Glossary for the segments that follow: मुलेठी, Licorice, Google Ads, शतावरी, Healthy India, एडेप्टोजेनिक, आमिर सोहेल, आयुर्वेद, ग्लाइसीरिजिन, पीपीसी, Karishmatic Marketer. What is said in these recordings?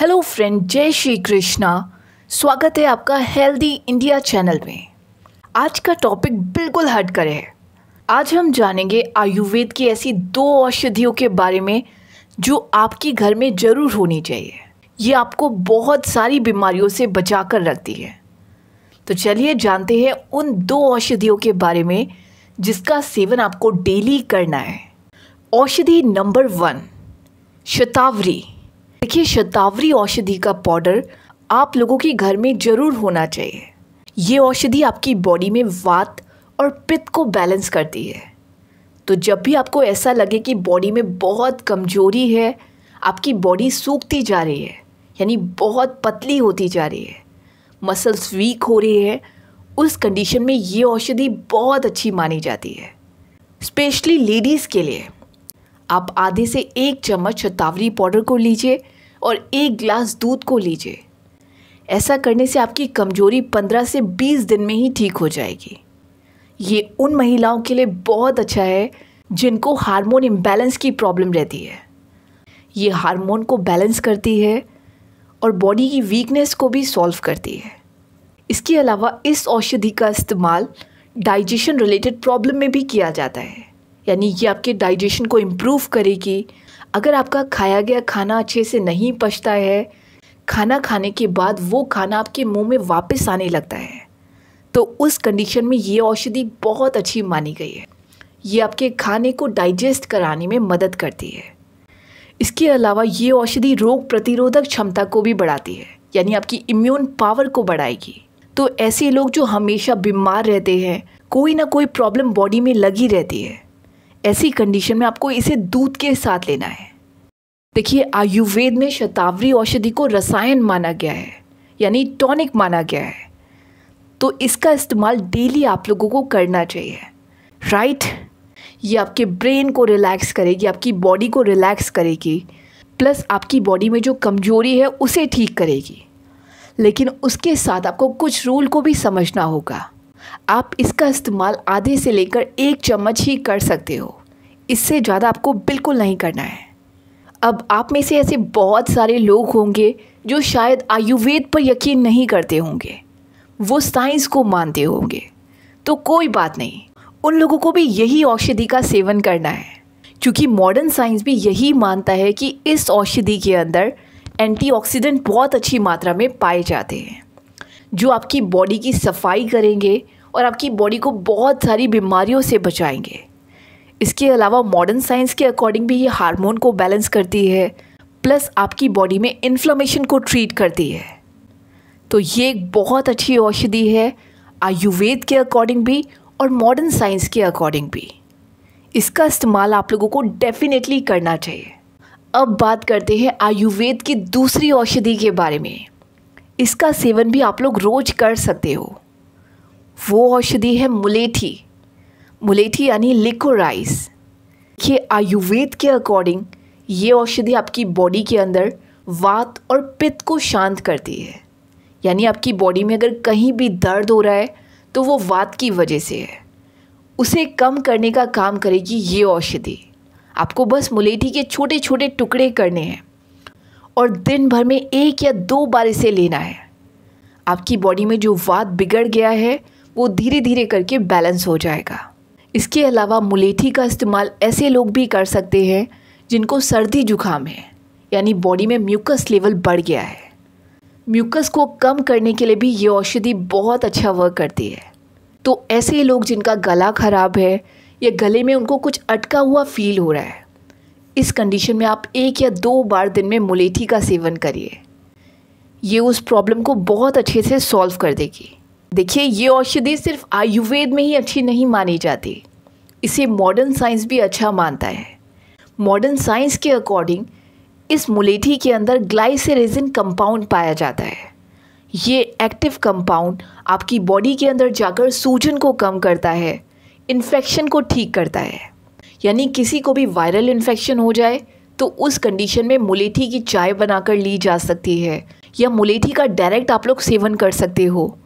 Hello friend, जय श्री कृष्णा। स्वागत है आपका हेल्दी इंडिया चैनल में। आज का टॉपिक बिल्कुल हट करे है। आज हम जानेंगे आयुर्वेद की ऐसी दो औषधियों के बारे में जो आपके घर में ज़रूर होनी चाहिए। ये आपको बहुत सारी बीमारियों से बचा कर रखती है। तो चलिए जानते हैं उन दो औषधियों के बारे में जिसका सेवन आपको डेली करना है। औषधि नंबर 1, शतावरी। देखिए, शतावरी औषधि का पाउडर आप लोगों के घर में ज़रूर होना चाहिए। ये औषधि आपकी बॉडी में वात और पित्त को बैलेंस करती है। तो जब भी आपको ऐसा लगे कि बॉडी में बहुत कमज़ोरी है, आपकी बॉडी सूखती जा रही है, यानी बहुत पतली होती जा रही है, मसल्स वीक हो रही है, उस कंडीशन में ये औषधि बहुत अच्छी मानी जाती है, स्पेशली लेडीज़ के लिए। आप आधे से 1 चम्मच शतावरी पाउडर को लीजिए और 1 ग्लास दूध को लीजिए। ऐसा करने से आपकी कमजोरी 15 से 20 दिन में ही ठीक हो जाएगी। ये उन महिलाओं के लिए बहुत अच्छा है जिनको हार्मोन इम्बैलेंस की प्रॉब्लम रहती है। ये हार्मोन को बैलेंस करती है और बॉडी की वीकनेस को भी सॉल्व करती है। इसके अलावा इस औषधि का इस्तेमाल डाइजेशन रिलेटेड प्रॉब्लम में भी किया जाता है, यानी ये आपके डाइजेशन को इम्प्रूव करेगी। अगर आपका खाया गया खाना अच्छे से नहीं पचता है, खाना खाने के बाद वो खाना आपके मुंह में वापस आने लगता है, तो उस कंडीशन में ये औषधि बहुत अच्छी मानी गई है। ये आपके खाने को डाइजेस्ट कराने में मदद करती है। इसके अलावा ये औषधि रोग प्रतिरोधक क्षमता को भी बढ़ाती है, यानी आपकी इम्यून पावर को बढ़ाएगी। तो ऐसे लोग जो हमेशा बीमार रहते हैं, कोई ना कोई प्रॉब्लम बॉडी में लगी रहती है, ऐसी कंडीशन में आपको इसे दूध के साथ लेना है। देखिए, आयुर्वेद में शतावरी औषधि को रसायन माना गया है, यानी टॉनिक माना गया है। तो इसका इस्तेमाल डेली आप लोगों को करना चाहिए, राइट। ये आपके ब्रेन को रिलैक्स करेगी, आपकी बॉडी को रिलैक्स करेगी, प्लस आपकी बॉडी में जो कमजोरी है उसे ठीक करेगी। लेकिन उसके साथ आपको कुछ रूल को भी समझना होगा। आप इसका इस्तेमाल आधे से लेकर 1 चम्मच ही कर सकते हो, इससे ज़्यादा आपको बिल्कुल नहीं करना है। अब आप में से ऐसे बहुत सारे लोग होंगे जो शायद आयुर्वेद पर यकीन नहीं करते होंगे, वो साइंस को मानते होंगे, तो कोई बात नहीं, उन लोगों को भी यही औषधि का सेवन करना है, क्योंकि मॉडर्न साइंस भी यही मानता है कि इस औषधि के अंदर एंटीऑक्सीडेंट बहुत अच्छी मात्रा में पाए जाते हैं, जो आपकी बॉडी की सफाई करेंगे और आपकी बॉडी को बहुत सारी बीमारियों से बचाएंगे। इसके अलावा मॉडर्न साइंस के अकॉर्डिंग भी ये हार्मोन को बैलेंस करती है, प्लस आपकी बॉडी में इन्फ्लेमेशन को ट्रीट करती है। तो ये एक बहुत अच्छी औषधि है, आयुर्वेद के अकॉर्डिंग भी और मॉडर्न साइंस के अकॉर्डिंग भी। इसका इस्तेमाल आप लोगों को डेफिनेटली करना चाहिए। अब बात करते हैं आयुर्वेद की दूसरी औषधि के बारे में। इसका सेवन भी आप लोग रोज कर सकते हो। वो औषधि है मुलेठी। मुलेठी यानी लिकोराइस। ये आयुर्वेद के अकॉर्डिंग ये औषधि आपकी बॉडी के अंदर वात और पित्त को शांत करती है, यानी आपकी बॉडी में अगर कहीं भी दर्द हो रहा है तो वो वात की वजह से है, उसे कम करने का काम करेगी ये औषधि। आपको बस मुलेठी के छोटे छोटे टुकड़े करने हैं और दिन भर में 1 या 2 बार इसे लेना है। आपकी बॉडी में जो वात बिगड़ गया है वो धीरे धीरे करके बैलेंस हो जाएगा। इसके अलावा मुलेठी का इस्तेमाल ऐसे लोग भी कर सकते हैं जिनको सर्दी जुकाम है, यानी बॉडी में म्यूकस लेवल बढ़ गया है। म्यूकस को कम करने के लिए भी ये औषधि बहुत अच्छा वर्क करती है। तो ऐसे लोग जिनका गला ख़राब है या गले में उनको कुछ अटका हुआ फील हो रहा है, इस कंडीशन में आप 1 या 2 बार दिन में मुलेठी का सेवन करिए। ये उस प्रॉब्लम को बहुत अच्छे से सॉल्व कर देगी। देखिए, ये औषधि सिर्फ आयुर्वेद में ही अच्छी नहीं मानी जाती, इसे मॉडर्न साइंस भी अच्छा मानता है। मॉडर्न साइंस के अकॉर्डिंग इस मुलेठी के अंदर ग्लाइसीरिजिन कंपाउंड पाया जाता है। ये एक्टिव कंपाउंड आपकी बॉडी के अंदर जाकर सूजन को कम करता है, इन्फेक्शन को ठीक करता है। यानी किसी को भी वायरल इन्फेक्शन हो जाए तो उस कंडीशन में मुलेठी की चाय बनाकर ली जा सकती है, या मुलेठी का डायरेक्ट आप लोग सेवन कर सकते हो।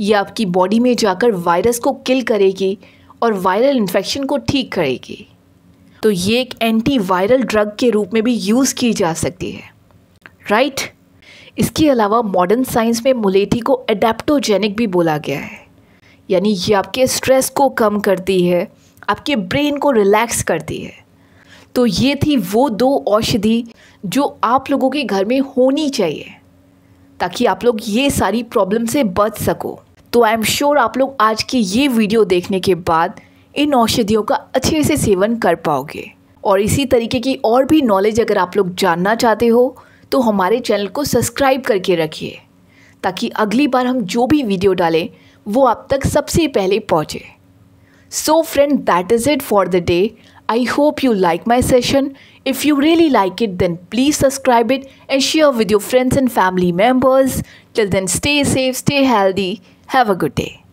ये आपकी बॉडी में जाकर वायरस को किल करेगी और वायरल इन्फेक्शन को ठीक करेगी। तो ये एक एंटी वायरल ड्रग के रूप में भी यूज़ की जा सकती है, राइट। इसके अलावा मॉडर्न साइंस में मुलेठी को एडेप्टोजेनिक भी बोला गया है, यानी ये आपके स्ट्रेस को कम करती है, आपके ब्रेन को रिलैक्स करती है। तो ये थी वो दो औषधि जो आप लोगों के घर में होनी चाहिए ताकि आप लोग ये सारी प्रॉब्लम से बच सको। तो आई एम श्योर आप लोग आज की ये वीडियो देखने के बाद इन औषधियों का अच्छे से सेवन कर पाओगे। और इसी तरीके की और भी नॉलेज अगर आप लोग जानना चाहते हो तो हमारे चैनल को सब्सक्राइब करके रखिए ताकि अगली बार हम जो भी वीडियो डालें वो आप तक सबसे पहले पहुँचे। So friend, that is it for the day. I hope you like my session. If you really like it, then please subscribe it and share with your friends and family members. Till then, stay safe, stay healthy. Have a good day.